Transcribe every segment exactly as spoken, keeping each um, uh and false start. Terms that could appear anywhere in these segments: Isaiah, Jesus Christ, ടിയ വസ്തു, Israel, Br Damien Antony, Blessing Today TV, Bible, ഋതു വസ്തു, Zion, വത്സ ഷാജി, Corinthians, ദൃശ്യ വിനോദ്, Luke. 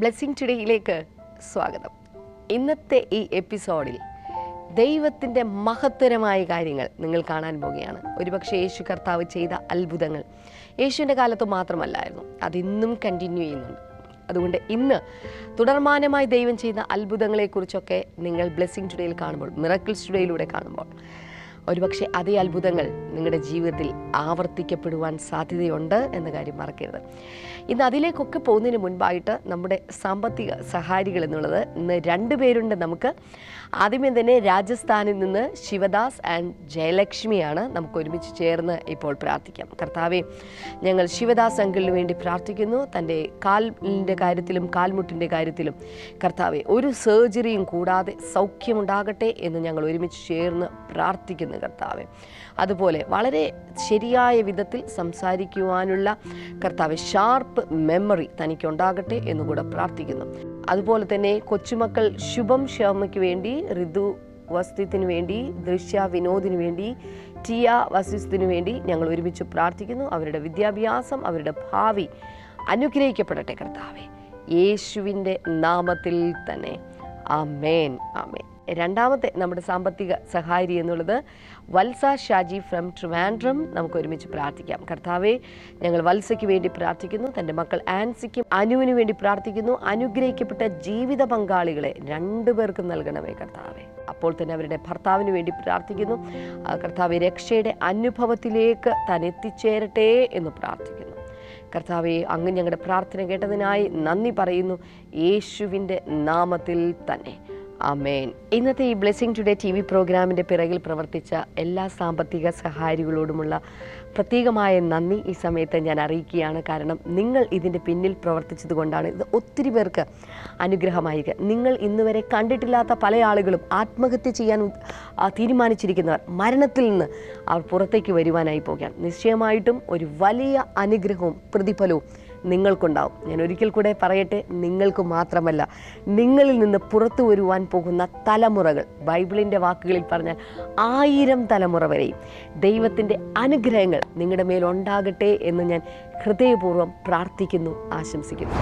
Blessing ടുഡേയിലേക്ക് സ്വാഗതം. ഇന്നത്തെ ഈ എപ്പിസോഡിൽ ദൈവത്തിൻ്റെ മഹത്തരമായ കാര്യങ്ങൾ നിങ്ങൾ കാണാൻ പോവുകയാണ്. ഒരുപക്ഷെ യേശു കർത്താവ് ചെയ്ത അത്ഭുതങ്ങൾ യേശുവിൻ്റെ കാലത്ത് മാത്രമല്ലായിരുന്നു, അതിന്നും കണ്ടിന്യൂ ചെയ്യുന്നുണ്ട്. അതുകൊണ്ട് ഇന്ന് തുടർമാനമായി ദൈവം ചെയ്യുന്ന അത്ഭുതങ്ങളെക്കുറിച്ചൊക്കെ നിങ്ങൾ ബ്ലെസ്സിംഗ് ടുഡേയിൽ കാണുമ്പോൾ, മിറക്കിൾസ് ടുഡേയിലൂടെ കാണുമ്പോൾ, ഒരുപക്ഷെ അതേ അത്ഭുതങ്ങൾ നിങ്ങളുടെ ജീവിതത്തിൽ ആവർത്തിക്കപ്പെടുവാൻ സാധ്യതയുണ്ട് എന്ന കാര്യം മറക്കരുത്. ഇന്ന് അതിലേക്കൊക്കെ പോകുന്നതിന് മുൻപായിട്ട് നമ്മുടെ സാമ്പത്തിക സഹായികൾ എന്നുള്ളത് ഇന്ന് രണ്ടു പേരുണ്ട് നമുക്ക്. ആദ്യമേ തന്നെ രാജസ്ഥാനിൽ നിന്ന് ശിവദാസ് ആൻഡ് ജയലക്ഷ്മിയാണ്. നമുക്ക് ഒരുമിച്ച് ചേർന്ന് ഇപ്പോൾ പ്രാർത്ഥിക്കാം. കർത്താവെ, ഞങ്ങൾ ശിവദാസ് അങ്കിളിന് വേണ്ടി പ്രാർത്ഥിക്കുന്നു. തൻ്റെ കാലിൻ്റെ കാര്യത്തിലും കാൽമുട്ടിൻ്റെ കാര്യത്തിലും കർത്താവെ ഒരു സർജറിയും കൂടാതെ സൗഖ്യമുണ്ടാകട്ടെ എന്ന് ഞങ്ങൾ ഒരുമിച്ച് ചേർന്ന് പ്രാർത്ഥിക്കുന്നു കർത്താവെ. അതുപോലെ വളരെ ശരിയായ വിധത്തിൽ സംസാരിക്കുവാനുള്ള കർത്താവെ ഷാർപ്പ് മെമ്മറി തനിക്കുണ്ടാകട്ടെ എന്നുകൂടെ പ്രാർത്ഥിക്കുന്നു. അതുപോലെ തന്നെ കൊച്ചുമക്കൾ ശുഭം ക്ഷമയ്ക്ക് വേണ്ടി, ഋതു വസ്തുവിന് വേണ്ടി, ദൃശ്യ വിനോദിന് വേണ്ടി, ടിയ വസ്തുവിന് വേണ്ടി ഞങ്ങൾ ഒരുമിച്ച് പ്രാർത്ഥിക്കുന്നു. അവരുടെ വിദ്യാഭ്യാസം, അവരുടെ ഭാവി അനുഗ്രഹിക്കപ്പെടട്ടെ കർത്താവെ, യേശുവിൻ്റെ നാമത്തിൽ തന്നെ. ആമേൻ, ആമേൻ. രണ്ടാമത്തെ നമ്മുടെ സാമ്പത്തിക സഹായി എന്നുള്ളത് വത്സ ഷാജി ഫ്രം ട്രിവാൻഡ്രം. നമുക്ക് ഒരുമിച്ച് പ്രാർത്ഥിക്കാം. കർത്താവെ, ഞങ്ങൾ വത്സയ്ക്ക് വേണ്ടി പ്രാർത്ഥിക്കുന്നു. തൻ്റെ മക്കൾ ആൻസിക്കും അനുവിനു വേണ്ടി പ്രാർത്ഥിക്കുന്നു. അനുഗ്രഹിക്കപ്പെട്ട ജീവിത പങ്കാളികളെ രണ്ടുപേർക്കും നൽകണമേ കർത്താവെ. അപ്പോൾ തന്നെ അവരുടെ ഭർത്താവിന് വേണ്ടി പ്രാർത്ഥിക്കുന്നു. കർത്താവെ, രക്ഷയുടെ അനുഭവത്തിലേക്ക് താൻ എത്തിച്ചേരട്ടെ എന്ന് പ്രാർത്ഥിക്കുന്നു. കർത്താവെ, അങ്ങ് ഞങ്ങളുടെ പ്രാർത്ഥന കേട്ടതിനായി നന്ദി പറയുന്നു, യേശുവിൻ്റെ നാമത്തിൽ തന്നെ. ആമേൻ. ഇന്നത്തെ ഈ ബ്ലെസ്സിംഗ് ടുഡേ ടി വി പ്രോഗ്രാമിൻ്റെ പിറകിൽ പ്രവർത്തിച്ച എല്ലാ സാമ്പത്തിക സഹായികളോടുമുള്ള പ്രത്യേകമായ നന്ദി ഈ സമയത്ത് ഞാൻ അറിയിക്കുകയാണ്. കാരണം നിങ്ങൾ ഇതിൻ്റെ പിന്നിൽ പ്രവർത്തിച്ചത് കൊണ്ടാണ് ഇത് ഒത്തിരി പേർക്ക് അനുഗ്രഹമായിരിക്കുക. നിങ്ങൾ ഇന്നുവരെ കണ്ടിട്ടില്ലാത്ത പല ആളുകളും, ആത്മഹത്യ ചെയ്യാൻ തീരുമാനിച്ചിരിക്കുന്നവർ, മരണത്തിൽ നിന്ന് അവർ പുറത്തേക്ക് വരുവാനായി പോകുകയാണ്. നിശ്ചയമായിട്ടും ഒരു വലിയ അനുഗ്രഹവും പ്രതിഫലവും നിങ്ങൾക്കുണ്ടാവും. ഞാൻ ഒരിക്കൽ കൂടെ പറയട്ടെ, നിങ്ങൾക്ക് മാത്രമല്ല, നിങ്ങളിൽ നിന്ന് പുറത്തു വരുവാൻ പോകുന്ന തലമുറകൾ, ബൈബിളിൻ്റെ വാക്കുകളിൽ പറഞ്ഞാൽ ആയിരം തലമുറ വരെയും ദൈവത്തിൻ്റെ അനുഗ്രഹങ്ങൾ നിങ്ങളുടെ മേലുണ്ടാകട്ടെ എന്ന് ഞാൻ ഹൃദയപൂർവ്വം പ്രാർത്ഥിക്കുന്നു, ആശംസിക്കുന്നു.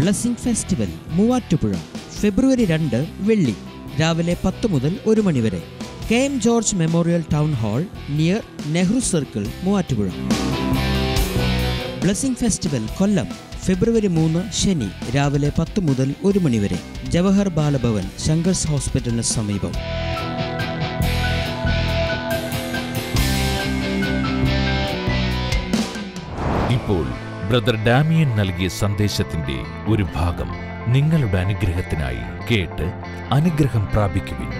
ബ്ലെസ്സിംഗ് ഫെസ്റ്റിവൽ മൂവാറ്റുപുഴ, ഫെബ്രുവരി രണ്ട് വെള്ളി, രാവിലെ പത്ത് മുതൽ ഒരു മണി വരെ, കെം George memorial town hall, near Nehru circle, Muvattupuzha. Blessing festival Kollam, February മൂന്ന് ശനി, രാവിലെ പത്ത് മുതൽ ഒരു മണിവരെ, ജവഹർ ബാല ഭവൻ, സങ്കർസ് ഹോസ്പിറ്റലിന് സമീപം. ഇപ്പോൾ ബ്രദർ ഡാമിയൻ നൽകിയ സന്ദേശത്തിന്റെ ഒരു ഭാഗം നിങ്ങളുടെ അനുഗ്രഹത്തിനായി കേട്ട് അനുഗ്രഹം പ്രാപിക്കുവിൻ.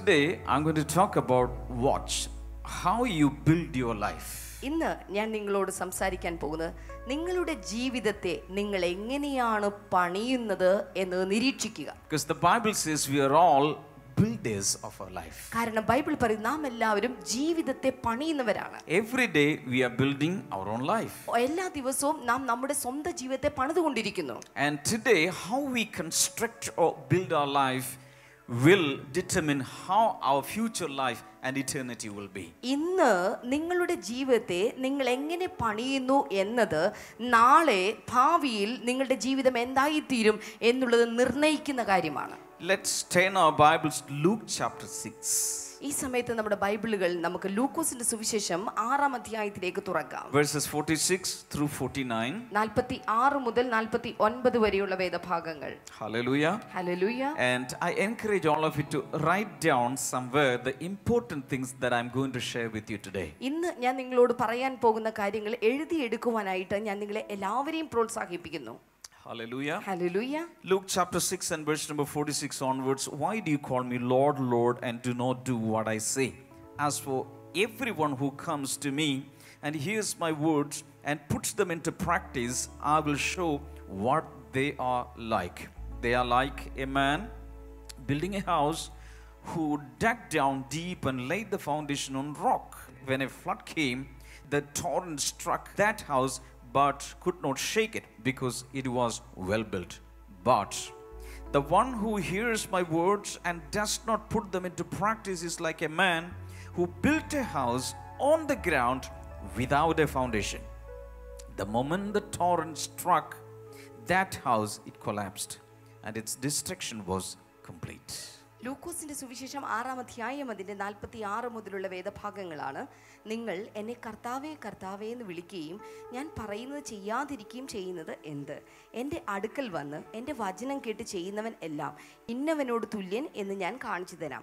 Today I'm going to talk about watch. How you build your life. ഇന്ന് ഞാൻ നിങ്ങളോട് സംസാരിക്കാൻ പോകുന്നത് നിങ്ങളുടെ ജീവിതത്തെ നിങ്ങൾ എങ്ങനെയാണ് പണിയുന്നത് എന്ന് നിരീക്ഷിക്കുക. Because the Bible says we are all builders of our life. കാരണം ബൈബിൾ പറയുന്നു നാം എല്ലാവരും ജീവിതത്തെ പണിയുന്നവരാണ്. Every day we are building our own life. എല്ലാ ദിവസവും നാം നമ്മുടെ സ്വന്തം ജീവിതത്തെ പണിതുകൊണ്ടിരിക്കുന്നു. And today how we construct or build our life will determine how our future life and eternity will be. ഇന്ന് നിങ്ങളുടെ ജീവിതത്തെ നിങ്ങൾ എങ്ങനെ പണിയുന്നു എന്നത് നാളെ ഭാവിയിൽ നിങ്ങളുടെ ജീവിതം എന്തായി തീരും എന്നുള്ളത് നിർണയിക്കുന്ന കാര്യമാണ്. Let's turn our Bibles to Luke chapter six. ഈ സമയത്ത് നമ്മുടെ ബൈബിളുകൾ നമുക്ക് ലൂക്കോസിന്റെ സുവിശേഷം ആറാം അധ്യായത്തിലേക്ക് തുറക്കാം. Verses forty-six through forty-nine. forty-six മുതൽ forty-nine വരെയുള്ള വേദഭാഗങ്ങൾ. Hallelujah. Hallelujah. And I encourage all of you to write down somewhere the important things that I'm going to share with you today. ഇന്ന് ഞാൻ നിങ്ങളോട് പറയാൻ പോകുന്ന കാര്യങ്ങൾ എഴുതി എടുക്കുവാനായിട്ട് ഞാൻ നിങ്ങളെ എല്ലാവരെയും പ്രോത്സാഹിപ്പിക്കുന്നു. Hallelujah. Hallelujah. Luke chapter six and verse number forty-six onwards. Why do you call me Lord, Lord, and do not do what I say? As for everyone who comes to me and hears my words and puts them into practice, I will show what they are like. They are like a man building a house who dug down deep and laid the foundation on rock. When a flood came, the torrent struck that house, but could not shake it, because it was well built. But the one who hears my words and does not put them into practice is like a man who built a house on the ground without a foundation. The moment the torrent struck that house, it collapsed and its destruction was complete. ലൂക്കോസിന്റെ സുവിശേഷം ആറാം അധ്യായം അതിന്റെ നാൽപ്പത്തി ആറ് മുതലുള്ള വേദഭാഗങ്ങളാണ്. നിങ്ങൾ എന്നെ കർത്താവേ കർത്താവേ എന്ന് വിളിക്കുകയും ഞാൻ പറയുന്നത് ചെയ്യാതിരിക്കുകയും ചെയ്യുന്നത് എന്ത്? എൻ്റെ അടുക്കൽ വന്ന് എൻ്റെ വചനം കേട്ട് ചെയ്യുന്നവൻ എല്ലാം ഇന്നവനോട് തുല്യൻ എന്ന് ഞാൻ കാണിച്ചു തരാം.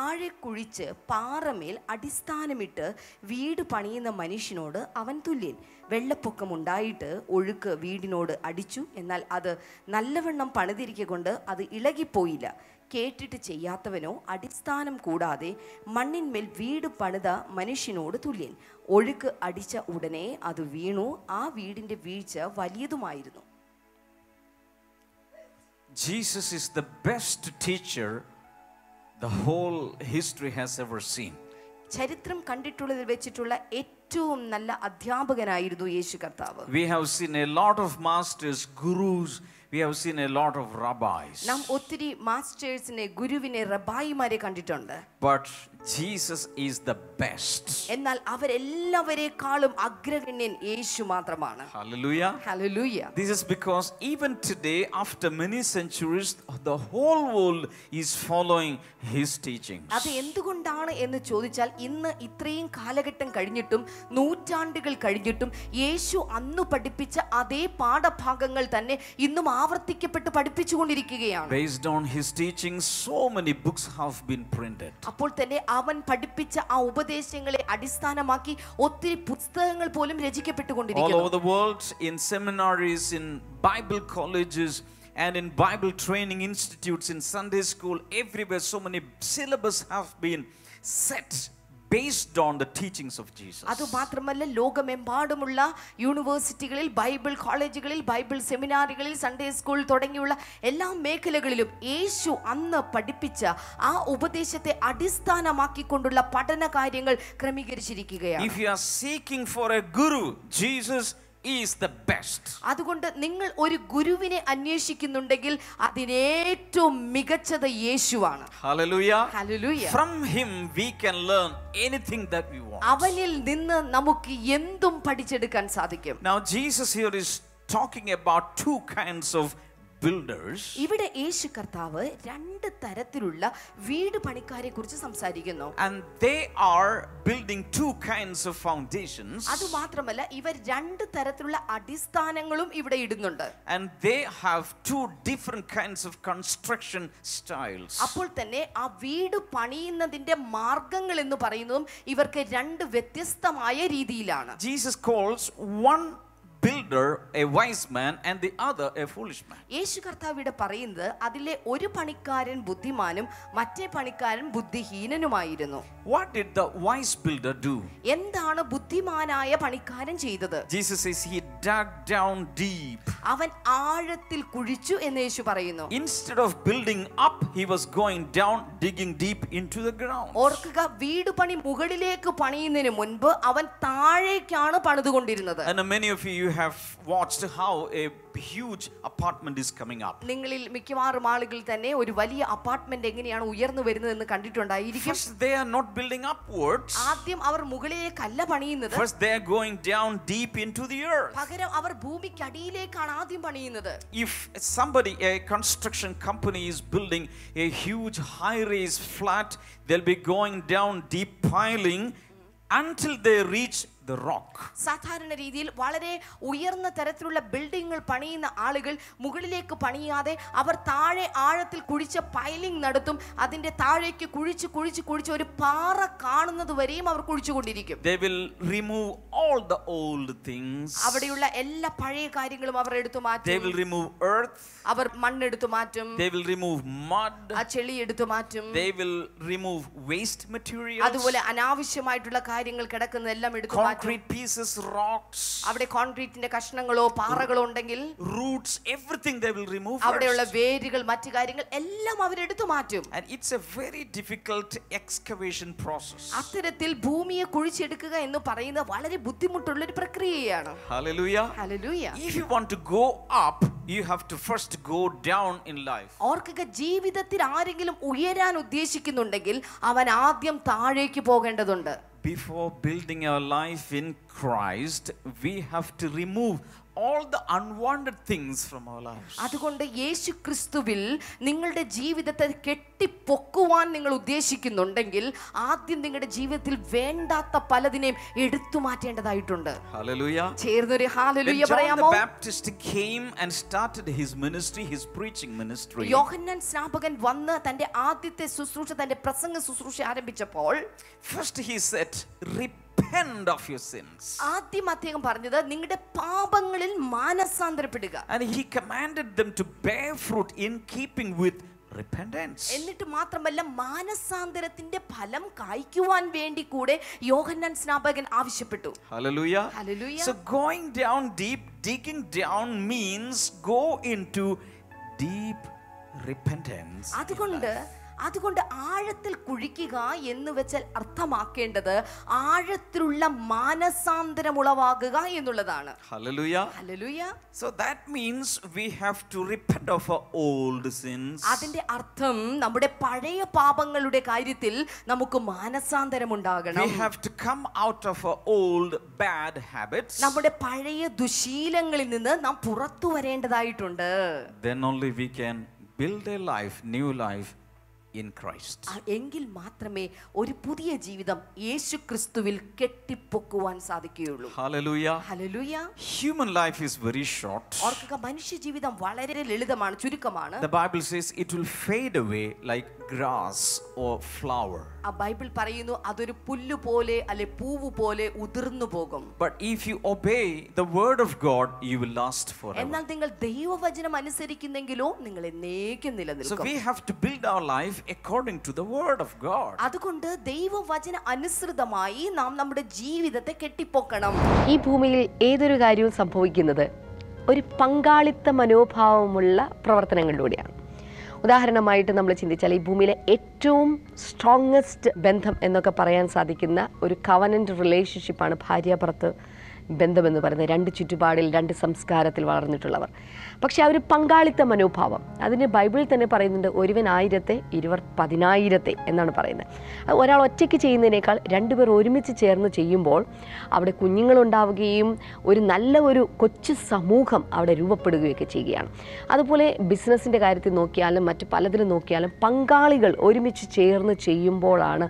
ആഴെ കുഴിച്ച് പാറമേൽ അടിസ്ഥാനമിട്ട് വീട് പണിയുന്ന മനുഷ്യനോട് അവൻ തുല്യൻ. വെള്ളപ്പൊക്കമുണ്ടായിട്ട് ഒഴുക്ക് വീടിനോട് അടിച്ചു, എന്നാൽ അത് നല്ലവണ്ണം പണിതിരിക്കുക കൊണ്ട് അത് ഇളകിപ്പോയില്ല. കേട്ടിട്ട് ചെയ്യാത്തവനോ അടിസ്ഥാനം കൂടാതെ മണ്ണിന്മേൽ വീട് പണിത മനുഷ്യനോട് തുല്യൻ. ഒഴുക്ക് അടിച്ച ഉടനെ അത് വീണു, ആ വീടിന്റെ വീഴ്ച വലിയതുമായിരുന്നു. Jesus is the best teacher the whole history has ever seen. ചരിത്രം കണ്ടിട്ടുള്ളതിൽ വെച്ചിട്ടുള്ള ഏറ്റവും നല്ല അധ്യാപകനായിരുന്നു യേശു കർത്താവ്. We have seen a lot of masters, gurus. We have seen a lot of rabbis. നാം ഒത്തിരി മാസ്റ്റേഴ്സിനെ, ഗുരുവിനെ, റബ്ബായിമാരെ കണ്ടിട്ടുണ്ട്. But Jesus is the best. എന്നാൽ അവരെല്ലാവരെക്കാളും അഗ്രഗണ്യൻ യേശു മാത്രമാണ്. Hallelujah. Hallelujah. This is because even today, after many centuries, the whole world is following his teachings. അത് എന്തുകൊണ്ടാണ് എന്ന് ചോദിച്ചാൽ ഇന്ന് ഇത്രയും കാലഘട്ടം കഴിഞ്ഞിട്ടും നൂറ്റാണ്ടുകൾ കഴിഞ്ഞിട്ടും യേശു അന്ന് പഠിപ്പിച്ച അതേ പാഠഭാഗങ്ങൾ തന്നെ ഇന്നും ആവർത്തിക്കപ്പെട്ട് പഠിപ്പിച്ചുകൊണ്ടിരിക്കുകയാണ്. Based on his teachings, so many books have been printed. അപ്പോൾ തന്നെ അവൻ പഠിപ്പിച്ച ആ ഉപദേശങ്ങളെ അടിസ്ഥാനമാക്കി ഒത്തിരി പുസ്തകങ്ങൾ പോലും രചിക്കപ്പെട്ടുകൊണ്ടിരിക്കുന്നു. All over the world, in seminaries, in Bible colleges and in Bible training institutes, in Sunday school, everywhere so many syllabus have been set based on the teachings of Jesus. adu mathramalla logamembaadumulla universitygalil, bible collegegalil, bible seminarigalil, sunday school thodangiyulla ella mekalagalilum yesu anna padipicha aa upadeshathe adisthanamaki kondulla padana karyangal kramigirichirikkukayaanu. If you are seeking for a guru, Jesus is the best. അതുകൊണ്ട് നിങ്ങൾ ഒരു ഗുരുവിനെ അന്വേഷിക്കുന്നുണ്ടെങ്കിൽ അതിനേറ്റവും മികച്ചത് യേശുവാണ്. Hallelujah. Hallelujah. From him we can learn anything that we want. അവനിൽ നിന്ന് നമുക്ക് എന്തും പഠിച്ചെടുക്കാൻ സാധിക്കും. Now Jesus here is talking about two kinds of builders. ഇവിടെ യേശു കർത്താവ് രണ്ട് തരത്തിലുള്ള വീട് പണിക്കാരെ കുറിച്ച് സംസാരിക്കുന്നു. And they are building two kinds of foundations. അതുമാത്രമല്ല ഇവർ രണ്ട് തരത്തിലുള്ള അടിസ്ഥാനങ്ങളും ഇവിടെ ഇടുന്നുണ്ട്. And they have two different kinds of construction styles. അപ്പോൾ തന്നെ ആ വീട് പണിയുന്നതിന്റെ മാർഗ്ഗങ്ങൾ എന്ന് പറയുന്നതും ഇവർക്ക് രണ്ട് വ്യത്യസ്തമായ രീതിയിലാണ്. Jesus calls one builder a wise man and the other a foolish man. യേശു കർത്താവിനെ പറയുന്നത് അതിലെ ഒരു പണിക്കാരൻ ബുദ്ധിമാനും മറ്റേ പണിക്കാരൻ ബുദ്ധിഹീനനുമായിരുന്നു. What did the wise builder do? എന്താണ് ബുദ്ധിമാനായ പണിക്കാരൻ ചെയ്തത്? Jesus says he dug down deep. അവൻ ആഴത്തിൽ കുഴിച്ചു എന്ന് യേശു പറയുന്നു. Instead of building up, he was going down, digging deep into the ground. ഓർക്കുക, വീട് പണി മുകളിലേക്ക് പണിയുന്നതിന് മുൻപ് അവൻ താഴേക്കാണ് പണിതുകൊണ്ടിരുന്നത്. And many of you have watched how a huge apartment is coming up. നിങ്ങളിൽ മിക്കവാറും ആളുകൾ തന്നെ ഒരു വലിയ അപ്പാർട്ട്മെന്റ് എങ്ങനെയാണ് ഉയർന്നു വരുന്നത് എന്ന് കണ്ടിട്ടുണ്ടായിരിക്കും. First they are not building upwards. ആദ്യം അവർ മുകളിലേക്കല്ല പണിയുന്നത്. First they are going down deep into the earth. പകരം അവർ ഭൂമിക്കടിയിലേക്കാണ് ആദ്യം പണിയുന്നത്. If somebody, a construction company is building a huge high-rise flat, they'll be going down deep, piling until they reach the rock. സാധാരണ രീതിയിൽ വളരെ ഉയർന്ന തരത്തിലുള്ള ബിൽഡിംഗുകൾ പണിയുന്ന ആളുകൾ മുകളിലേക്ക് പണിയാതെ അവർ താഴെ ആഴത്തിൽ കുഴിച്ച പൈലിംഗ് നടത്തും. അതിന്റെ താഴേക്ക് കുഴിച്ച് കുഴിച്ച് കുഴിച്ച് ഒരു പാറ കാണുന്നത് വരെയും അവർ കുഴിച്ചുകൊണ്ടിരിക്കും. They will remove all the old things. അവിടെയുള്ള എല്ലാ പഴയ കാര്യങ്ങളും അവർ എടുത്തു മാറ്റും. They will remove earth. അവർ മണ്ണെടുത്തു മാറ്റും. They will remove mud. ആ ചെളി എടുത്തു മാറ്റും. They will remove waste materials. അതുപോലെ അനാവശ്യമായിട്ടുള്ള കാര്യങ്ങൾ കിടക്കുന്നതെല്ലാം എടുത്തു മാറ്റും. Concrete pieces, rocks, avade concrete inde kashnangalo paaragalo undengil, roots, everything they will remove. Avadeyulla verigal mattu karyangal ellam avaru eduthu maatum. And it's a very difficult excavation process. Athirathil bhoomiye kulichedukkuka ennu parayunna valare buddhimuttulla oru prakriyayanu. Hallelujah. Hallelujah. If you want to go up, you have to first go down in life. Orkuka jeevithathil aarengilam uyaran uddeshikkunnundengil avan aadyam thaazhekku pogendadundu. before building our life in Christ, we have to remove all the unwanted things from our lives. അതുകൊണ്ട് യേശു ക്രിസ്തുവിൽ നിങ്ങളുടെ ജീവിതത്തെ കെട്ടിപ്പൊക്കുവാൻ നിങ്ങൾ ഉദ്ദേശിക്കുന്നുണ്ടെങ്കിൽ ആദ്യം നിങ്ങളുടെ ജീവിതത്തിൽ വേണ്ടാത്ത പലതിനെയും എടുത്തു മാറ്റേണ്ടതായിട്ടുണ്ട്. ഹല്ലേലൂയ. ചേർന്നൊരു ഹല്ലേലൂയ പറയാമോ? The Baptist came and started his ministry, his preaching ministry. Yohannan സ്നാപകൻ വന്ന് തന്റെ ആദ്യത്തെ ശുശ്രൂഷ തന്റെ പ്രസംഗ ശുശ്രൂഷ ആരംഭിച്ചപ്പോൾ first he said, repent of your sins. ആദ്യം അദ്ദേഹം പറഞ്ഞത് നിങ്ങളുടെ പാപങ്ങളിൽ മാനസാന്തരപ്പെടുക. And he commanded them to bear fruit in keeping with repentance. എന്നിട്ട് മാത്രമല്ല മാനസാന്തരത്തിന്റെ ഫലം കായ്ക്കുവാൻ വേണ്ടി കൂടെ യോഹന്നാൻ സ്നാപകൻ ആവശ്യപ്പെട്ടു. Hallelujah. Hallelujah. So going down deep, digging down means go into deep repentance. അതുകൊണ്ട് അതുകൊണ്ട് ആഴത്തിൽ കുഴിക്കുക എന്ന് വെച്ചാൽ അർത്ഥമാക്കേണ്ടത് ആഴത്തിലുള്ള മാനസാന്തരം ഉളവാക്കുക എന്നുള്ളതാണ്. Hallelujah. Hallelujah. So that means we have to repent of our old sins. അതിന്റെ അർത്ഥം നമ്മുടെ പഴയ പാപങ്ങളുടെ കാര്യത്തിൽ നമുക്ക് മാനസാന്തരം ഉണ്ടാകണം. We have to come out of our old bad habits. നമ്മുടെ പഴയ ദുശീലങ്ങളിൽ നിന്ന് നാം പുറത്തു വരേണ്ടതായിട്ടുണ്ട്. Then only we can build a life, new life in Christ. എങ്കിൽ മാത്രമേ ഒരു പുതിയ ജീവിതം യേശുക്രിസ്തുവിൽ കെട്ടിപ്പൊക്കുവാൻ സാധിക്കുകയുള്ളൂ. Hallelujah. Hallelujah. Human life is very short. ഓർക്കുക മനുഷ്യ ജീവിതം വളരെ ലളിതമാണ്, ചുരുക്കമാണ്. The Bible says it will fade away like grass or flower. ആ ബൈബിൾ പറയുന്നു അതൊരു പുല്ല് പോലെ അല്ലെ പൂവ് പോലെ ഉതിർന്നു പോകും. But if you obey the word of God you will last forever. എന്നാൽ നിങ്ങൾ ദൈവവചനം അനുസരിക്കുന്നെങ്കിലോ നിങ്ങൾ എന്നേക്കും നിലനിൽക്കും. So we have to build our life according to the word of God. അതുകൊണ്ട് ദൈവവചന അനുസൃതമായി നാം നമ്മുടെ ജീവിതത്തെ കെട്ടിപ്പൊക്കണം. ഈ ഭൂമിയിൽ ഏതൊരു കാര്യവും സംഭവിക്കുന്നത് ഒരു പങ്കാളിത്ത മനോഭാവമുള്ള പ്രവർത്തനങ്ങളിലൂടെയാണ്. ഉദാഹരണമായിട്ട് നമ്മൾ ചിന്തിച്ചാൽ ഈ ഭൂമിയിലെ ഏറ്റവും സ്ട്രോങ്ങസ്റ്റ് ബന്ധം എന്നൊക്കെ പറയാൻ സാധിക്കുന്ന ഒരു കവനൻ്റ് റിലേഷൻഷിപ്പാണ് ഭാര്യാഭർത്തൃ ബന്ധമെന്ന് പറയുന്നത്. രണ്ട് ചുറ്റുപാടിൽ രണ്ട് സംസ്കാരത്തിൽ വളർന്നിട്ടുള്ളവർ. പക്ഷേ ആ ഒരു പങ്കാളിത്ത മനോഭാവം അതിന് ബൈബിളിൽ തന്നെ പറയുന്നുണ്ട്, ഒരുവൻ ആയിരത്തെ ഇരുവർ പതിനായിരത്തെ എന്നാണ് പറയുന്നത്. ഒരാൾ ഒറ്റയ്ക്ക് ചെയ്യുന്നതിനേക്കാൾ രണ്ടുപേർ ഒരുമിച്ച് ചേർന്ന് ചെയ്യുമ്പോൾ അവിടെ കുഞ്ഞുങ്ങളുണ്ടാവുകയും ഒരു നല്ല ഒരു കൊച്ചു സമൂഹം അവിടെ രൂപപ്പെടുകയൊക്കെ ചെയ്യുകയാണ്. അതുപോലെ ബിസിനസ്സിൻ്റെ കാര്യത്തിൽ നോക്കിയാലും മറ്റ് പലതിലും നോക്കിയാലും പങ്കാളികൾ ഒരുമിച്ച് ചേർന്ന് ചെയ്യുമ്പോഴാണ്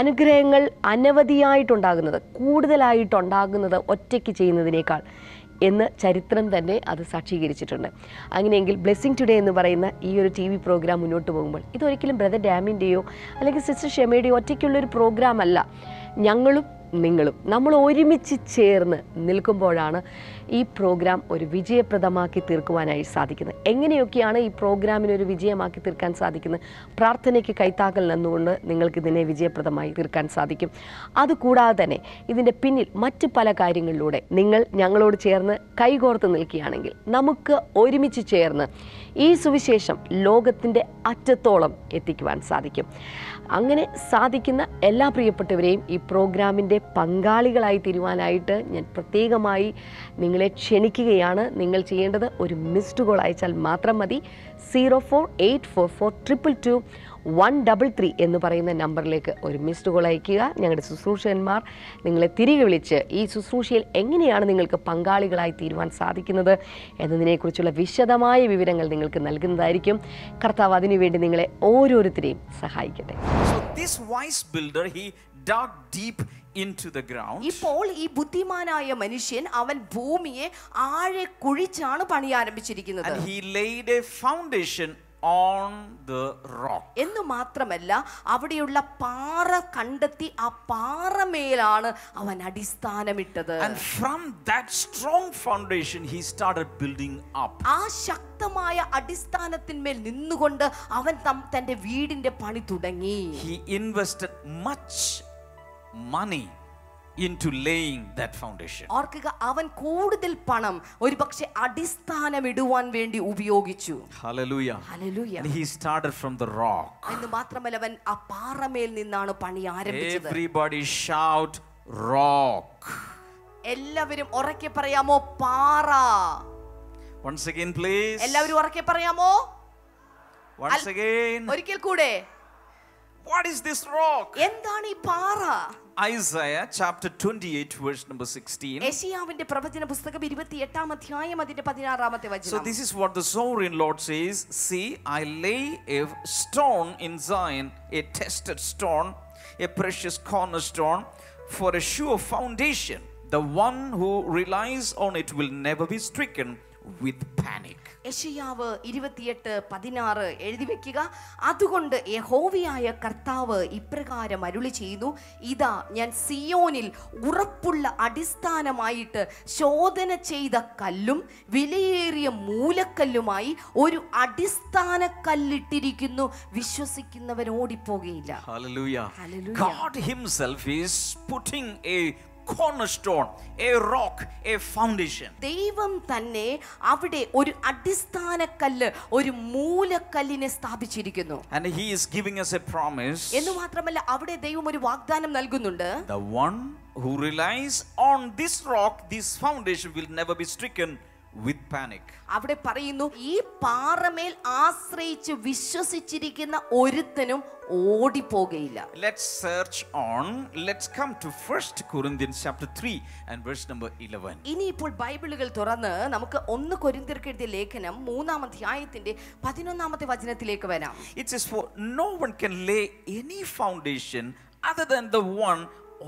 അനുഗ്രഹങ്ങൾ അനവധിയായിട്ടുണ്ടാകുന്നത്, കൂടുതലായിട്ടുണ്ടാകുന്നത് ഒറ്റയ്ക്ക് ചെയ്യുന്നതിനേക്കാൾ എന്ന് ചരിത്രം തന്നെ അത് സാക്ഷീകരിച്ചിട്ടുണ്ട്. അങ്ങനെയെങ്കിൽ ബ്ലെസ്സിങ് ടുഡേ എന്ന് പറയുന്ന ഈ ഒരു ടി വി പ്രോഗ്രാം മുന്നോട്ട് പോകുമ്പോൾ ഇതൊരിക്കലും ബ്രദർ ഡാമിൻ്റെയോ അല്ലെങ്കിൽ സിസ്റ്റർ ഷെമയുടെയോ ഒറ്റയ്ക്കുള്ളൊരു പ്രോഗ്രാമല്ല. ഞങ്ങളും നിങ്ങളും നമ്മൾ ഒരുമിച്ച് ചേർന്ന് നിൽക്കുമ്പോഴാണ് ഈ പ്രോഗ്രാം ഒരു വിജയപ്രദമാക്കി തീർക്കുവാനായി സാധിക്കുന്നത്. എങ്ങനെയൊക്കെയാണ് ഈ പ്രോഗ്രാമിനൊരു വിജയമാക്കി തീർക്കാൻ സാധിക്കുന്നത്? പ്രാർത്ഥനയ്ക്ക് കൈത്താക്കൽ നിന്നുകൊണ്ട് നിങ്ങൾക്കിതിനെ വിജയപ്രദമായി തീർക്കാൻ സാധിക്കും. അതുകൂടാതെ തന്നെ ഇതിൻ്റെ പിന്നിൽ മറ്റ് പല കാര്യങ്ങളിലൂടെ നിങ്ങൾ ഞങ്ങളോട് ചേർന്ന് കൈകോർത്ത് നിൽക്കുകയാണെങ്കിൽ നമുക്ക് ഒരുമിച്ച് ചേർന്ന് ഈ സുവിശേഷം ലോകത്തിൻ്റെ അറ്റത്തോളം എത്തിക്കുവാൻ സാധിക്കും. അങ്ങനെ സാധിക്കുന്ന എല്ലാ പ്രിയപ്പെട്ടവരെയും ഈ പ്രോഗ്രാമിൻ്റെ പങ്കാളികളായി തീരുവാനായിട്ട് ഞാൻ പ്രത്യേകമായി നിങ്ങളെ ക്ഷണിക്കുകയാണ്. നിങ്ങൾ ചെയ്യേണ്ടത് ഒരു മിസ്ഡ് കോൾ അയച്ചാൽ മാത്രം മതി. Zero four eight four four triple two one double three എന്ന് പറയുന്ന നമ്പറിലേക്ക് ഒരു മിസ്ഡ് കോൾ അയയ്ക്കുക. ഞങ്ങളുടെ ശുശ്രൂഷകന്മാർ നിങ്ങളെ തിരികെ വിളിച്ച് ഈ ശുശ്രൂഷയിൽ എങ്ങനെയാണ് നിങ്ങൾക്ക് പങ്കാളികളായി തീരുവാൻ സാധിക്കുന്നത് എന്നതിനെക്കുറിച്ചുള്ള വിശദമായ വിവരങ്ങൾ നിങ്ങൾക്ക് നൽകുന്നതായിരിക്കും. കർത്താവ് അതിനുവേണ്ടി നിങ്ങളെ ഓരോരുത്തരെയും സഹായിക്കട്ടെ. Dug deep into the ground. ഇപ്പോൾ ഈ ബുദ്ധിമാനായ മനുഷ്യൻ അവൻ ഭൂമിയെ ആഴെ കുഴിച്ചാണ് പണി ആരംഭിച്ചിരിക്കുന്നത്. And he laid a foundation on the rock. എന്ന് മാത്രമല്ല അവിടെയുള്ള പാറ കണ്ടെത്തി ആ പാറമേലാണ് അവൻ അടിസ്ഥാനമിട്ടത്. And from that strong foundation he started building up. ആ ശക്തമായ അടിസ്ഥാനത്തിന്മേൽ നിന്നുകൊണ്ട് അവൻ തന്റെ വീടിന്റെ പണി തുടങ്ങി. He invested much money into laying that foundation. ഓർക്കുക അവൻ കൂടുതൽ പണം ഒരുപക്ഷേ അടിസ്ഥാനം ഇടുവാൻ വേണ്ടി ഉപയോഗിച്ചു. Hallelujah. Hallelujah. And he started from the rock. എന്ന് മാത്രമല്ല അവൻ ആ പാറമേൽ നിന്നാണ് പണി ആരംഭിച്ചത്. Everybody shout rock. എല്ലാവരും ഉറക്കെ പറയാമോ പാറ? Once again please. എല്ലാവരും ഉറക്കെ പറയാമോ? Once again. ഒരിക്കൽ കൂടെ What is this rock? എന്താണ് ഈ പാറ? Isaiah chapter twenty-eight verse number sixteen. യെശയ്യാവിന്റെ പ്രവചന പുസ്തകം ഇരുപത്തിയെട്ടാം അധ്യായം അതിന്റെ പതിനാറാമത്തെ വചനം. So this is what the sovereign Lord says, see I lay a stone in Zion, a tested stone, a precious cornerstone for a sure foundation. The one who relies on it will never be stricken with panic. യെശയ്യാവ് ഇരുപത്തിയെട്ട് പതിനാറ് എഴുതി വെക്കുക. അതുകൊണ്ട് യഹോവയായ കർത്താവ് ഇപ്രകാരം അരുളി ചെയ്യുന്നു, ഇതാ ഞാൻ സിയോനിൽ ഉറപ്പുള്ള അടിസ്ഥാനമായിട്ട് ശോധന ചെയ്ത കല്ലും വിലയേറിയ മൂലക്കല്ലുമായി ഒരു അടിസ്ഥാന കല്ലിട്ടിരിക്കുന്നു, വിശ്വസിക്കുന്നവരോടിപ്പോകയില്ല. Hallelujah. God himself is putting a cornerstone, a rock, a foundation. ദൈവം തന്നെ അവിടെ ഒരു അടിസ്ഥാനക്കല്ല്, ഒരു മൂലക്കല്ലിനെ സ്ഥാപിച്ചിരിക്കുന്നു. And he is giving us a promise. എന്ന് മാത്രമല്ല അവിടെ ദൈവം ഒരു വാഗ്ദാനം നൽകുന്നുണ്ട്. The one who relies on this rock, this foundation will never be stricken with panic. അവിടെ പറയുന്നു, ഈ പാറമേൽ ആശ്രയിച്ച് വിശ്വസിച്ചിരിക്കുന്ന ഒരുത്തനും ഓടിപ്പോകയില്ല. Let's search on, let's come to First Corinthians chapter three and verse number eleven. ഇനി ഇപ്പോൾ ബൈബിളുകൾ തുറന്ന് നമുക്ക് ഒന്ന് കൊരിന്ത്യർക്ക് എഴുതിയ ലേഖനം മൂന്നാം അധ്യായത്തിന്റെ പതിനൊന്നാമത്തെ വചനത്തിലേക്ക് വരാം. It says for no one can lay any foundation other than the one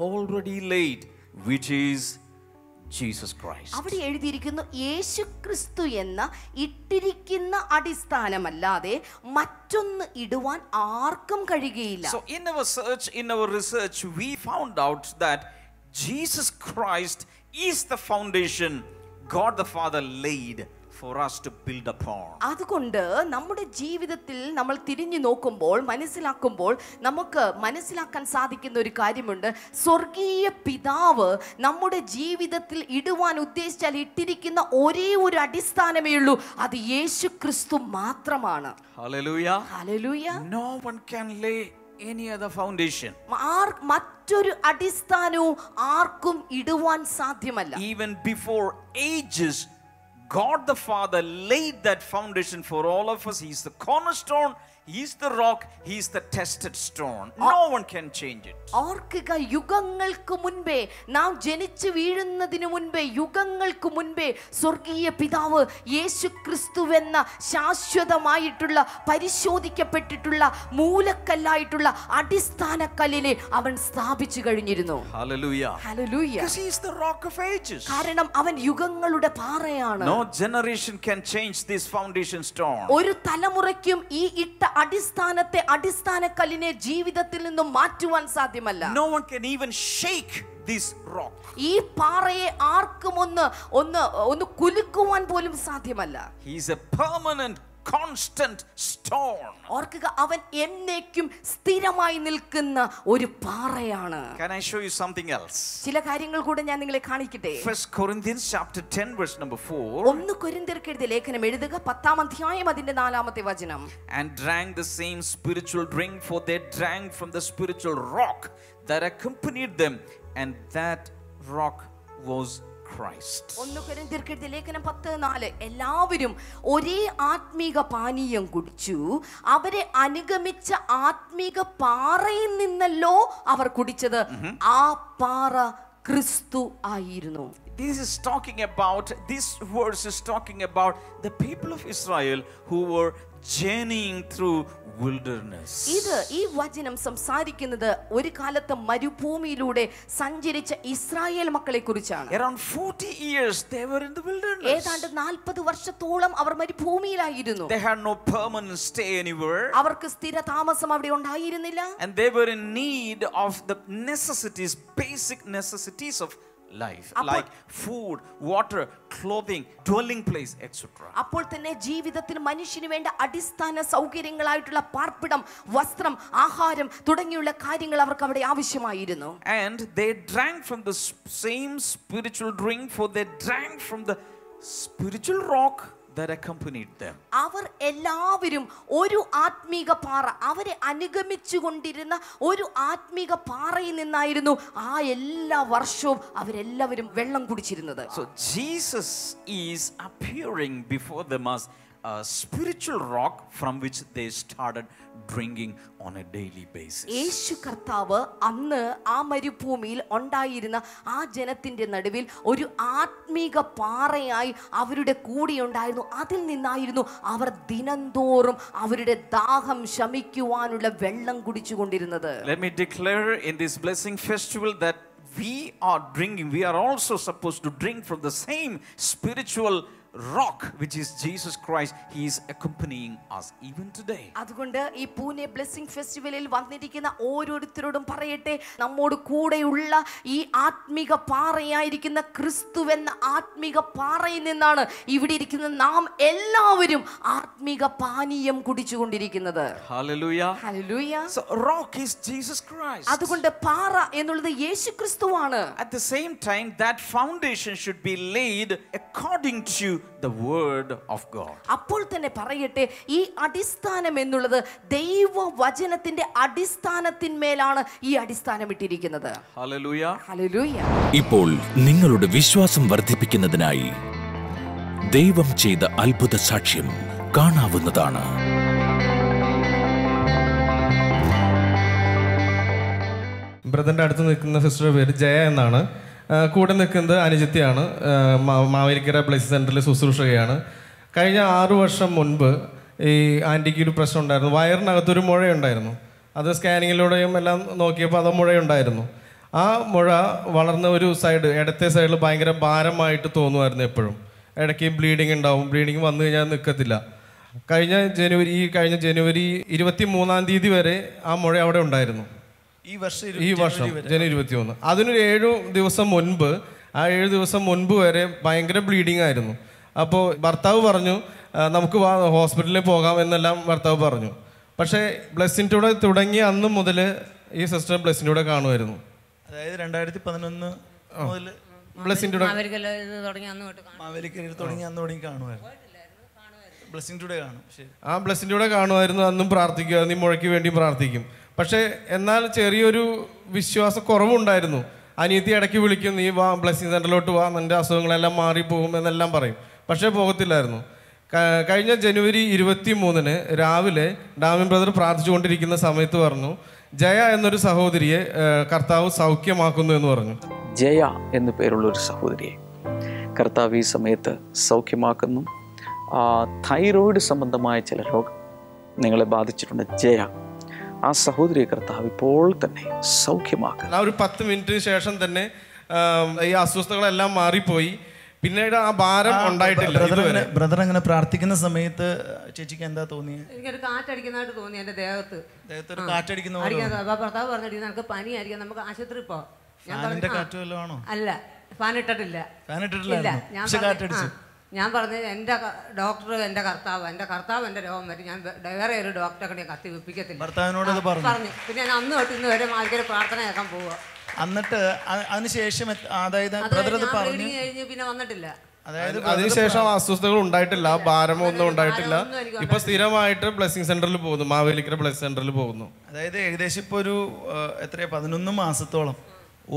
already laid, which is Jesus Christ. അവിടെ എഴുതിയിരിക്കുന്നു, യേശുക്രിസ്തു എന്ന ഇട്ടിരിക്കുന്ന അടിസ്ഥാനമല്ലാതെ മറ്റൊന്ന് ഇടുവാൻ ആർക്കും കഴിയുകയില്ല. So in our search, in our research, we found out that Jesus Christ is the foundation God the Father laid for us to build upon. അതുകൊണ്ട് നമ്മുടെ ജീവിതത്തിൽ നമ്മൾ തിരിഞ്ഞു നോക്കുമ്പോൾ മനസ്സിലാക്കുമ്പോൾ നമുക്ക് മനസ്സിലാക്കാൻ സാധിക്കുന്ന ഒരു കാര്യമുണ്ട്. സ്വർഗീയ പിതാവ് നമ്മുടെ ജീവിതത്തിൽ ഇടുവാൻ ഉദ്ദേശിച്ചാൽ ഇട്ടിരിക്കുന്ന ഒരേ ഒരു അടിസ്ഥാനമേ ഉള്ളൂ, അത് യേശുക്രിസ്തു മാത്രമാണ്. Hallelujah, hallelujah. No one can lay any other foundation. മറ്റൊരു അടിസ്ഥാനവും ആർക്കും ഇടുവാൻ സാധ്യമല്ല. Even before ages, God the Father laid that foundation for all of us. He is the cornerstone, he is the rock, he is the tested stone. No one can change it. ഓർക്കുക, യുഗങ്ങൾക്ക് മുൻപേ, നാം ജനിച്ചു വീഴുന്നതിനു മുൻപേ, യുഗങ്ങൾക്ക് മുൻപേ സ്വർഗീയ പിതാവ് യേശുക്രിസ്തുവെന്ന ശാശ്വതമായിട്ടുള്ള പരിശോധിക്കപ്പെട്ടിട്ടുള്ള മൂലക്കല്ലായിട്ടുള്ള അടിസ്ഥാനക്കല്ലിനെ അവൻ സ്ഥാപിച്ചു കഴിഞ്ഞിരുന്നു. Hallelujah, hallelujah. Because he is the rock of ages. കാരണം അവൻ യുഗങ്ങളുടെ പാറയാണ്. No generation can change this foundation stone. ഒരു തലമുറയ്ക്കും ഈ ഇട്ട അടിസ്ഥാനത്തെ അടിസ്ഥാനക്കല്ലിനെ ജീവിതത്തിൽ നിന്നും മാറ്റുവാൻ സാധ്യമല്ല. No one can even shake this rock. ഈ പാറയെ ആർക്കും ഒന്ന് ഒന്ന് ഒന്ന് കുലുക്കുവാൻ പോലും സാധ്യമല്ല. He is a permanent constant stone. ഓർക്കുക, അവൻ എന്നേക്കും സ്ഥിരമായി നിൽക്കുന്ന ഒരു പാറയാണ്. Can I show you something else? ചില കാര്യങ്ങൾ കൂടി ഞാൻ നിങ്ങളെ കാണിക്കട്ടെ. First Corinthians chapter ten verse number four. ഒന്ന് കൊരിന്ത്യർക്ക് എഴുതിയ ലേഖനം എഴുതുക, പത്താം അധ്യായം അതിന്റെ നാലാമത്തെ വചനം. And drank the same spiritual drink, for they drank from the spiritual rock that accompanied them, and that rock was Christ. ഒന്ന് കൊരിന്ത്യർക്ക് എഴുതിയ ലേഖനം പത്ത് നാല്. എല്ലാവരും ഒരേ ആത്മീക പാനീയം കുടിച്ചു, അവരെ അനുഗമിച്ച ആത്മീക പാറയിൽ നിന്നല്ലോ അവർ കുടിച്ചത്, ആ പാറ ക്രിസ്തു ആയിരുന്നു. This is talking about, this verse is talking about the people of Israel who were journeying through wilderness. ഇത് ഈ വചനം സംസാരിക്കുന്നത് ഒരു കാലത്തെ മരുഭൂമിയിലൂടെ സഞ്ചരിച്ച ഇസ്രായേൽ മക്കളെ കുറിച്ചാണ്. Around forty years they were in the wilderness. ഏതാണ്ട് നാൽപ്പത് വർഷത്തോളം അവർ മരുഭൂമിയിലായിരുന്നു. They had no permanent stay anywhere. അവർക്ക് സ്ഥിര താമസം അവിടെ ഉണ്ടായിരുന്നില്ല. And they were in need of the necessities, basic necessities of life, like food, water, clothing, dwelling place, et cetera. അപ്പോൾ തന്നെ ജീവിതത്തിൽ മനുഷ്യന് വേണ്ട അടിസ്ഥാന സൗകര്യങ്ങളായിട്ടുള്ള പാർപ്പിടം, വസ്ത്രം, ആഹാരം തുടങ്ങിയുള്ള കാര്യങ്ങൾ അവർക്ക് അവിടെ ആവശ്യമായിരുന്നു. And they drank from the same spiritual drink, for they drank from the spiritual rock that accompanied them. അവർ എല്ലാവരും ഒരു ആത്മീക പാറ, അവരെ അനുഗമിച്ചുകൊണ്ടിരുന്ന ഒരു ആത്മീക പാറയിൽ നിന്നായിരുന്നു ആ എല്ലാ വർഷവും അവരെല്ലാവരും വെള്ളം കുടിച്ചിരുന്നത്. So Jesus is appearing before them as a spiritual rock from which they started drinking on a daily basis. യേശു കർത്താവ് അന്ന് ആ മരുഭൂമിയിൽ ഉണ്ടായിരുന്ന ആ ജനത്തിന്റെ നടുവിൽ ഒരു ആത്മീക പാറയായി അവരുടെ കൂടെ ഉണ്ടായിരുന്നു. അതിൽ നിന്നായിരുന്നു അവർ ദിനംതോറും അവരുടെ ദാഹം ശമിക്കുവാനുള്ള വെള്ളം കുടിച്ചുകൊണ്ടിരുന്നത്. Let me declare in this blessing festival that we are drinking, we are also supposed to drink from the same spiritual rock, which is Jesus Christ. He is accompanying us even today. അതുകൊണ്ട് ഈ Pune blessing ഫെസ്റ്റിവലിൽ വന്നിരിക്കുന്ന ഓരോരുത്തരോടും പറയട്ടെ, നമ്മോട് കൂടെയുള്ള ഈ ആത്മിക പാറയായിരിക്കുന്ന ക്രിസ്തുവെന്ന ആത്മിക പാറയിൽ നിന്നാണ് ഇവിടെ ഇരിക്കുന്ന നാം എല്ലാവരും ആത്മിക പാനീയം കുടിച്ചുകൊണ്ടിരിക്കുന്നത്. Hallelujah. Hallelujah. So rock is Jesus Christ. അതുകൊണ്ട് പാറ എന്നുള്ളത് യേശുക്രിസ്തുവാണ്. At the same time, that foundation should be laid according to the word of God. അപ്പോൾ തന്നെ പറയട്ടെ, ഈ അടിസ്ഥാനം എന്നുള്ളത് ദൈവവചനത്തിന്റെ അടിസ്ഥാനത്തിന്മേലാണ് ഈ അടിസ്ഥാനം ഇട്ടിരിക്കുന്നത്. Hallelujah. Hallelujah. ഇപ്പോൾ നിങ്ങളുടെ വിശ്വാസം വർദ്ധിപ്പിക്കുന്നതിനായി ദൈവം ചെയ്ത അത്ഭുത സാക്ഷ്യം കാണാവുന്നതാണ്. ബ്രദറിന്റെ അടുത്ത് നിൽക്കുന്ന സിസ്റ്റർ പേര് ജയ എന്നാണ്. കൂടെ നിൽക്കുന്നത് അനുജിത്തിയാണ്. മാവേലിക്കര ബ്ലെസ്സിംഗ് സെൻ്ററിൽ ശുശ്രൂഷകയാണ്. കഴിഞ്ഞ ആറു വർഷം മുൻപ് ഈ ആൻറ്റിക്ക് ഒരു പ്രശ്നം ഉണ്ടായിരുന്നു. വയറിനകത്തൊരു മുഴയുണ്ടായിരുന്നു. അത് സ്കാനിങ്ങിലൂടെയും എല്ലാം നോക്കിയപ്പോൾ അത് മുഴയുണ്ടായിരുന്നു. ആ മുഴ വളർന്ന ഒരു സൈഡ്, ഇടത്തെ സൈഡിൽ ഭയങ്കര ഭാരമായിട്ട് തോന്നുമായിരുന്നു. എപ്പോഴും ഇടയ്ക്ക് ബ്ലീഡിങ് ഉണ്ടാവും. ബ്ലീഡിങ് വന്നു കഴിഞ്ഞാൽ നിൽക്കത്തില്ല. കഴിഞ്ഞ ജനുവരി ഈ കഴിഞ്ഞ ജനുവരി ഇരുപത്തി മൂന്നാം തീയതി വരെ ആ മുഴ അവിടെ ഉണ്ടായിരുന്നു. ഈ വർഷം ഈ വർഷം ജനുവരി ഇരുപത്തിയൊന്ന് അതിനൊരു ഏഴു ദിവസം മുൻപ് ആ ഏഴു ദിവസം മുൻപ് വരെ ഭയങ്കര ബ്ലീഡിങ് ആയിരുന്നു. അപ്പോൾ ഭർത്താവ് പറഞ്ഞു നമുക്ക് ഹോസ്പിറ്റലിൽ പോകാം എന്നെല്ലാം ഭർത്താവ് പറഞ്ഞു. പക്ഷേ ബ്ലെസ്സിൻ്റെ കൂടെ തുടങ്ങി അന്ന് മുതൽ ഈ സിസ്റ്റർ ബ്ലെസ്സിൻ്റെ കൂടെ കാണുമായിരുന്നു. അതായത് രണ്ടായിരത്തി പതിനൊന്ന് മുതൽ ബ്ലെസ്സിൻ്റെ കൂടെ മാവേലിക്കരയിൽ തുടങ്ങി അന്ന് തുടങ്ങി കാണുമായിരുന്നു. ബ്ലെസ്സിംഗ് ടുഡേ കാണും. ആ ബ്ലെസ്സിൻ്റെ കൂടെ കാണുമായിരുന്നു. അന്നും പ്രാർത്ഥിക്കുമായിരുന്നു. ഈ മുഴയ്ക്ക് വേണ്ടി പ്രാർത്ഥിക്കും. പക്ഷേ എന്നാൽ ചെറിയൊരു വിശ്വാസക്കുറവുണ്ടായിരുന്നു. അനിയത്തി ഇടയ്ക്ക് വിളിക്കും, നീ വാ ബ്ലെസ്സിംഗ് സെൻ്ററിലോട്ട് വാ, എൻ്റെ അസുഖങ്ങളെല്ലാം മാറിപ്പോകും എന്നെല്ലാം പറയും. പക്ഷേ പോകത്തില്ലായിരുന്നു. കഴിഞ്ഞ ജനുവരി ഇരുപത്തി മൂന്നിന് രാവിലെ ഡാമിൻ ബ്രദർ പ്രാർത്ഥിച്ചുകൊണ്ടിരിക്കുന്ന സമയത്ത് പറഞ്ഞു, ജയ എന്നൊരു സഹോദരിയെ കർത്താവ് സൗഖ്യമാക്കുന്നു എന്ന് പറഞ്ഞു. ജയ എന്നു പേരുള്ളൊരു സഹോദരിയെ കർത്താവ് ഈ സമയത്ത് സൗഖ്യമാക്കുന്നു. തൈറോയിഡ് സംബന്ധമായ ചില രോഗം നിങ്ങളെ ബാധിച്ചിട്ടുണ്ട്. ജയ ആ സഹോദരിയെ കർത്താവ് ഇപ്പോൾ തന്നെ സൗഖ്യമാക്കുക. ആ ഒരു പത്ത് മിനിറ്റിന് ശേഷം തന്നെ ഈ അസ്വസ്ഥതകളെല്ലാം മാറിപ്പോയി. പിന്നീട് ആ ഭാരം ഉണ്ടായിട്ടില്ല. ബ്രദർ അങ്ങനെ പ്രാർത്ഥിക്കുന്ന സമയത്ത് ചേച്ചിക്ക് എന്താ തോന്നിയത്? എനിക്കൊരു കാറ്റടിക്കുന്നതായിട്ട് തോന്നി. എൻ്റെ ദേഹത്ത് ദേഹത്തൊരു കാറ്റടിക്കുന്ന ഭർത്താവ് പറഞ്ഞിരിക്കുന്നത് നമുക്ക് പനിയായിരിക്കും, നമുക്ക് ആശുപത്രി പോവാം. ഫാനിന്റെ കാറ്റ് വല്ലതും ആണോ? അല്ല, ഫാൻ ഇട്ടിട്ടില്ല. ഫാൻ ഇട്ടിട്ടില്ല കാറ്റടിച്ചു. ഞാൻ പറഞ്ഞത് എൻ്റെ ഡോക്ടർ എൻ്റെ കർത്താവ്, എൻ്റെ കർത്താവ് എൻ്റെ രോഗം വരും, ഞാൻ വേറെ ഒരു ഡോക്ടറെ ഞാൻ കത്തി വെപ്പിക്കത്തില്ല പറഞ്ഞു. പിന്നെ ഞാൻ അന്ന് തൊട്ട് ഇന്ന് വരെ മാതിരി പ്രാർത്ഥന കേൾക്കാൻ പോവുക. എന്നിട്ട് അതിനുശേഷം അതായത് കഴിഞ്ഞ് പിന്നെ വന്നിട്ടില്ല. അതായത് അതിനുശേഷം അസ്വസ്ഥതകൾ ഉണ്ടായിട്ടില്ല, ഭാരമോ ഒന്നും ഉണ്ടായിട്ടില്ല. ഇപ്പൊ സ്ഥിരമായിട്ട് ബ്ലെസ്സിംഗ് സെന്ററിൽ പോകുന്നു, മാവേലിക്കര ബ്ലെസ്സിംഗ് സെന്ററിൽ പോകുന്നു. അതായത് ഏകദേശം ഇപ്പൊ ഒരു എത്രയാ പതിനൊന്ന് മാസത്തോളം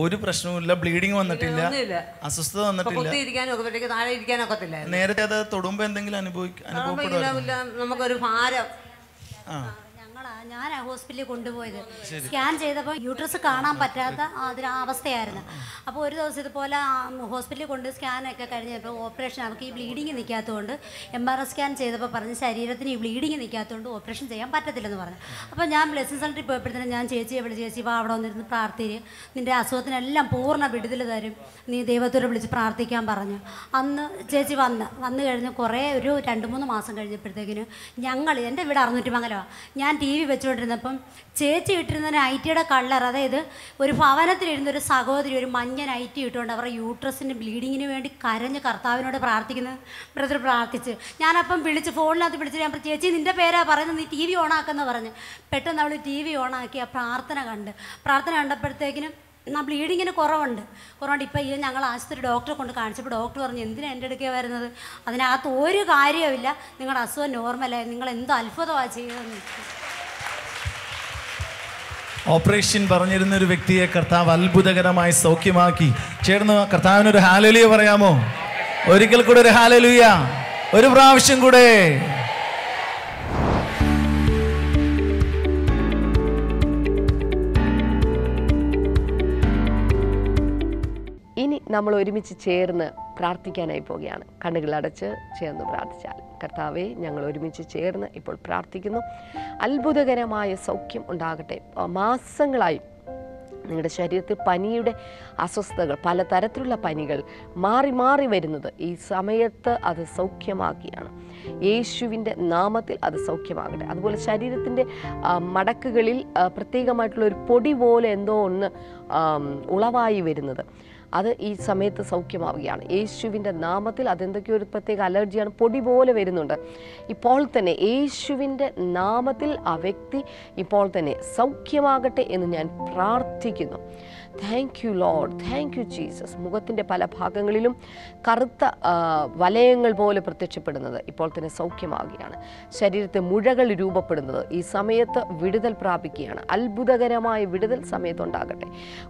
ഒരു പ്രശ്നവുമില്ല, ബ്ലീഡിങ് വന്നിട്ടില്ല, അസ്വസ്ഥത വന്നിട്ടില്ല. നേരത്തെ അത് തൊടുമ്പോ എന്തെങ്കിലും അനുഭവിക്കും. ഞാനാ ഹോസ്പിറ്റലിൽ കൊണ്ടുപോയത്. സ്കാൻ ചെയ്തപ്പോൾ യൂട്രസ് കാണാൻ പറ്റാത്ത അതിന് അവസ്ഥയായിരുന്നു. അപ്പോൾ ഒരു ദിവസം ഇതുപോലെ ഹോസ്പിറ്റലിൽ കൊണ്ട് സ്കാനൊക്കെ കഴിഞ്ഞപ്പോൾ ഓപ്പറേഷൻ, അവർക്ക് ഈ ബ്ലീഡിങ് നിൽക്കാത്തതുകൊണ്ട് എം ആർ ഐ സ്കാൻ ചെയ്തപ്പോൾ പറഞ്ഞ് ശരീരത്തിന് ഈ ബ്ലീഡിങ് നിൽക്കാത്തതുകൊണ്ട് ഓപ്പറേഷൻ ചെയ്യാൻ പറ്റത്തില്ലെന്ന് പറഞ്ഞു. അപ്പോൾ ഞാൻ ബ്ലെസ്സിംഗ് സെൻ്ററിൽ പോയപ്പോഴത്തേനും ഞാൻ ചേച്ചിയെ വിളിച്ച്, ചേച്ചി വാ അവിടെ വന്നിരുന്ന് പ്രാർത്ഥിച്ച് നിൻ്റെ അസുഖത്തിനെല്ലാം പൂർണ്ണ വിടുതൽ തരും, നീ ദൈവത്തോട് വിളിച്ച് പ്രാർത്ഥിക്കാൻ പറഞ്ഞു. അന്ന് ചേച്ചി വന്ന് വന്നു കഴിഞ്ഞ് കുറേ ഒരു രണ്ട് മൂന്ന് മാസം കഴിഞ്ഞപ്പോഴത്തേക്കിനും ഞങ്ങൾ, എൻ്റെ വീട് അറുന്നൂറ്റി മംഗലമാണ്, ഞാൻ ടി വി വെച്ചുകൊണ്ടിരുന്നപ്പം ചേച്ചി ഇട്ടിരുന്ന നൈറ്റിയുടെ കളർ, അതായത് ഒരു ഭവനത്തിലിരുന്ന ഒരു സഹോദരി ഒരു മഞ്ഞ നൈറ്റി ഇട്ടുകൊണ്ട് അവരുടെ യൂട്രസിൻ്റെ ബ്ലീഡിങ്ങിന് വേണ്ടി കരഞ്ഞ് കർത്താവിനോട് പ്രാർത്ഥിക്കുന്നത് ബ്രദർ പ്രാർത്ഥിച്ച്. ഞാനപ്പം വിളിച്ച് ഫോണിനകത്ത് വിളിച്ച് ഞാൻ പറഞ്ഞു, ചേച്ചി നിൻ്റെ പേരാ പറയുന്നത്, നീ ടി വി ഓണാക്കുമെന്ന് പറഞ്ഞ്. പെട്ടെന്ന് അവൾ ടി വി ഓണാക്കി ആ പ്രാർത്ഥന കണ്ട് പ്രാർത്ഥന കണ്ടപ്പോഴത്തേക്കിനും ആ ബ്ലീഡിങ്ങിന് കുറവുണ്ട് കുറവുണ്ട് ഇപ്പം ഈ ഞങ്ങൾ ആശുപത്രി ഡോക്ടറെ കൊണ്ട് കാണിച്ചപ്പോൾ ഡോക്ടർ പറഞ്ഞു, എന്തിനാണ് എൻ്റെ അടുക്കേ വരുന്നത്, അതിനകത്ത് ഒരു കാര്യവുമില്ല, നിങ്ങളുടെ അസുഖം നോർമലായി, നിങ്ങൾ എന്തോ അത്ഭുതമാണ് ചെയ്തതെന്ന്. ഓപ്പറേഷൻ പറഞ്ഞിരുന്ന ഒരു വ്യക്തിയെ കർത്താവ് അത്ഭുതകരമായി സൗഖ്യമാക്കി. ചേർന്ന് കർത്താവിനൊരു ഹാലലുയ പറയാമോ? ഒരിക്കൽ കൂടെ ഒരു ഹാലലുയ, ഒരു പ്രാവശ്യം കൂടെ. നമ്മൾ ഒരുമിച്ച് ചേർന്ന് പ്രാർത്ഥിക്കാനായി പോവുകയാണ്. കണ്ണുകളടച്ച് ചേർന്ന് പ്രാർത്ഥിച്ചാൽ. കർത്താവെ, ഞങ്ങൾ ഒരുമിച്ച് ചേർന്ന് ഇപ്പോൾ പ്രാർത്ഥിക്കുന്നു. അത്ഭുതകരമായ സൗഖ്യം ഉണ്ടാകട്ടെ. മാസങ്ങളായി നിങ്ങളുടെ ശരീരത്തിൽ പനിയുടെ അസ്വസ്ഥതകൾ, പലതരത്തിലുള്ള പനികൾ മാറി മാറി വരുന്നത് ഈ സമയത്ത് അത് സൗഖ്യമാക്കുകയാണ്. യേശുവിൻ്റെ നാമത്തിൽ അത് സൗഖ്യമാകട്ടെ. അതുപോലെ ശരീരത്തിൻ്റെ മടക്കുകളിൽ പ്രത്യേകമായിട്ടുള്ള ഒരു പൊടി പോലെ എന്തോ ഒന്ന് ഉളവായി വരുന്നത്, അത് ഈ സമയത്ത് സൗഖ്യമാവുകയാണ് യേശുവിൻ്റെ നാമത്തിൽ. അതെന്തൊക്കെയോ ഒരു പ്രത്യേക അലർജിയാണ്, പൊടി പോലെ വരുന്നുണ്ട്. ഇപ്പോൾ തന്നെ യേശുവിൻ്റെ നാമത്തിൽ ആ വ്യക്തി ഇപ്പോൾ തന്നെ സൗഖ്യമാകട്ടെ എന്ന് ഞാൻ പ്രാർത്ഥിക്കുന്നു. Thank you lord, thank you Jesus. മുഖത്തിൻ്റെ പല ഭാഗങ്ങളിലും കറുത്ത വലയങ്ങൾ പോലെ പ്രത്യക്ഷപ്പെടുന്നത് ഇപ്പോൾ തന്നെ സൗഖ്യമാവുകയാണ്. ശരീരത്തെ മുഴകൾ രൂപപ്പെടുന്നത് ഈ സമയത്ത് വിടുതൽ പ്രാപിക്കുകയാണ്. അത്ഭുതകരമായ വിടുതൽ സമയത്തുണ്ടാകട്ടെ.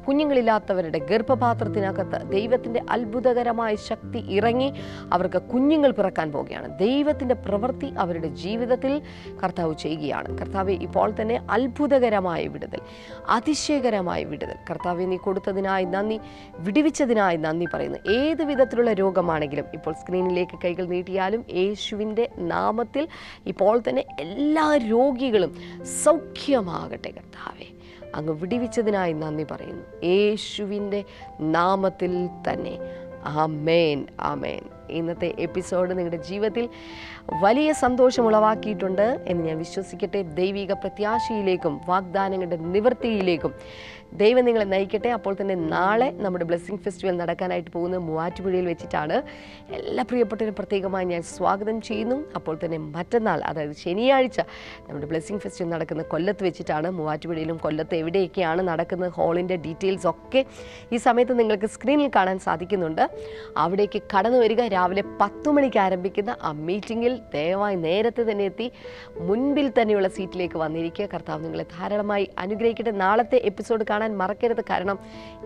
കുഞ്ഞുങ്ങളില്ലാത്തവരുടെ ഗർഭപാത്രത്തിനകത്ത് ദൈവത്തിൻ്റെ അത്ഭുതകരമായ ശക്തി ഇറങ്ങി അവർക്ക് കുഞ്ഞുങ്ങൾ പിറക്കാൻ പോവുകയാണ്. ദൈവത്തിൻ്റെ പ്രവൃത്തി അവരുടെ ജീവിതത്തിൽ കർത്താവ് ചെയ്യുകയാണ്. കർത്താവ് ഇപ്പോൾ തന്നെ അത്ഭുതകരമായ വിടുതൽ, അതിശയകരമായ വിടുതൽ കർത്താവ് നീ കൊടുത്തതിനായി നന്ദി, വിടുവിച്ചതിനായി നന്ദി പറയുന്നു. ഏത് വിധത്തിലുള്ള രോഗമാണെങ്കിലും ഇപ്പോൾ സ്ക്രീനിലേക്ക് കൈകൾ നീട്ടിയാലും യേശുവിൻ്റെ നാമത്തിൽ ഇപ്പോൾ തന്നെ എല്ലാ രോഗികളും സൗഖ്യമാകട്ടെ. കർത്താവെ, അങ്ങ് വിടിവിച്ചതിനായി നന്ദി പറയുന്നു യേശുവിൻ്റെ നാമത്തിൽ തന്നെ. ആമേൻ, ആമേൻ. ഇന്നത്തെ എപ്പിസോഡ് നിങ്ങളുടെ ജീവിതത്തിൽ വലിയ സന്തോഷമുളവാക്കിയിട്ടുണ്ട് എന്ന് ഞാൻ വിശ്വസിക്കട്ടെ. ദൈവിക പ്രത്യാശയിലേക്കും വാഗ്ദാനങ്ങളുടെ നിവൃത്തിയിലേക്കും ദൈവം നിങ്ങളെ നയിക്കട്ടെ. അപ്പോൾ തന്നെ നാളെ നമ്മുടെ ബ്ലെസ്സിംഗ് ഫെസ്റ്റിവൽ നടക്കാനായിട്ട് പോകുന്നത് മൂവാറ്റുപുഴയിൽ വെച്ചിട്ടാണ്. എല്ലാ പ്രിയപ്പെട്ടവരും പ്രത്യേകമായി ഞാൻ സ്വാഗതം ചെയ്യുന്നു. അപ്പോൾ തന്നെ മറ്റന്നാൾ, അതായത് ശനിയാഴ്ച, നമ്മുടെ ബ്ലെസ്സിംഗ് ഫെസ്റ്റിവൽ നടക്കുന്ന കൊല്ലത്ത് വെച്ചിട്ടാണ്. മൂവാറ്റുപുഴയിലും കൊല്ലത്ത് എവിടെയൊക്കെയാണ് നടക്കുന്നത്, ഹോളിൻ്റെ ഡീറ്റെയിൽസ് ഒക്കെ ഈ സമയത്ത് നിങ്ങൾക്ക് സ്ക്രീനിൽ കാണാൻ സാധിക്കുന്നുണ്ട്. അവിടേക്ക് കടന്നു വരിക. രാവിലെ പത്തു മണിക്ക് ആരംഭിക്കുന്ന ആ മീറ്റിങ്ങിൽ ദയവായി നേരത്തെ തന്നെ എത്തി മുൻപിൽ തന്നെയുള്ള സീറ്റിലേക്ക് വന്നിരിക്കുക. കർത്താവ് നിങ്ങളെ ധാരാളമായി അനുഗ്രഹിക്കട്ടെ. നാളത്തെ എപ്പിസോഡ് കാണാൻ മറക്കരുത്, കാരണം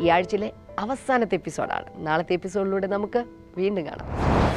ഈ ആഴ്ചയിലെ അവസാനത്തെ എപ്പിസോഡാണ്. നാളത്തെ എപ്പിസോഡിലൂടെ നമുക്ക് വീണ്ടും കാണാം.